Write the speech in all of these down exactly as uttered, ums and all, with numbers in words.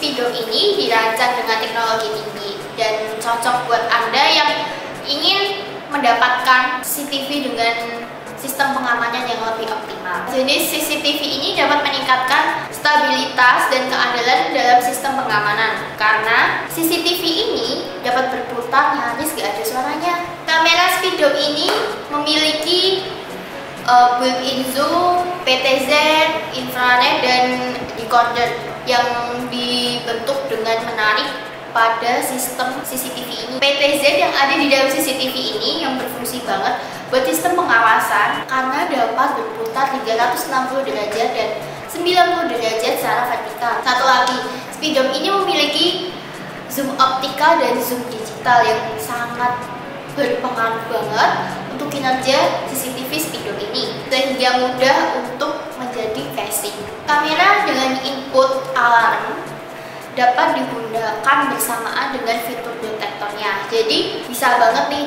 Speed Dome ini dirancang dengan teknologi tinggi dan cocok buat Anda yang ingin mendapatkan C C T V dengan sistem pengamannya yang lebih optimal. Jadi C C T V ini dapat meningkatkan stabilitas dan keandalan dalam sistem pengamanan karena C C T V ini dapat berputar nyaris gak ada suaranya. Kamera Speed Dome ini memiliki uh, built-in zoom, P T Z, infrared, dan recorder yang dibentuk dengan menarik pada sistem C C T V ini. P T Z yang ada di dalam C C T V ini yang berfungsi banget buat sistem pengawasan karena dapat berputar tiga ratus enam puluh derajat dan sembilan puluh derajat secara vertikal. Satu lagi, Speed Dome ini memiliki zoom optikal dan zoom digital yang sangat berpengaruh banget untuk kinerja C C T V Speed Dome ini sehingga mudah untuk menjadi casing. Kamera dengan input alarm dapat digunakan bersamaan dengan fitur detektornya, jadi bisa banget nih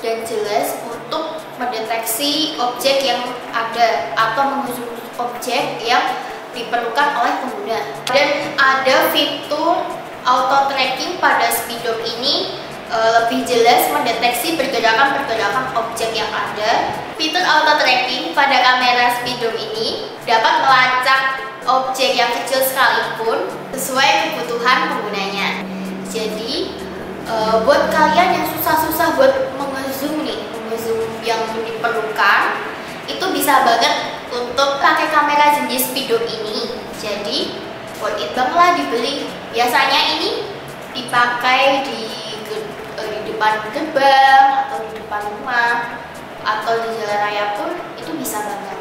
dan jelas untuk mendeteksi objek yang ada atau mengusung objek yang diperlukan oleh pengguna. Dan ada fitur auto tracking pada Speed Dome ini e, lebih jelas mendeteksi pergerakan-pergerakan objek yang ada. Fitur auto tracking pada kamera Speed Dome ini dapat melacak objek yang kecil sekalipun sesuai kebutuhan penggunanya. Jadi e, buat kalian yang susah-susah buat mengezoom nih, mengezoom yang diperlukan, itu bisa banget untuk pakai kamera jenis Speed Dome ini. Jadi buat it banget lah dibeli. Biasanya ini dipakai di, e, di depan gerbang atau di depan rumah atau di jalan raya pun itu bisa banget.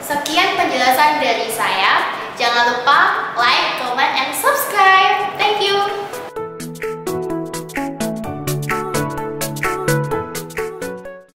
Sekian penjelasan dari saya. Jangan lupa like, comment, and subscribe.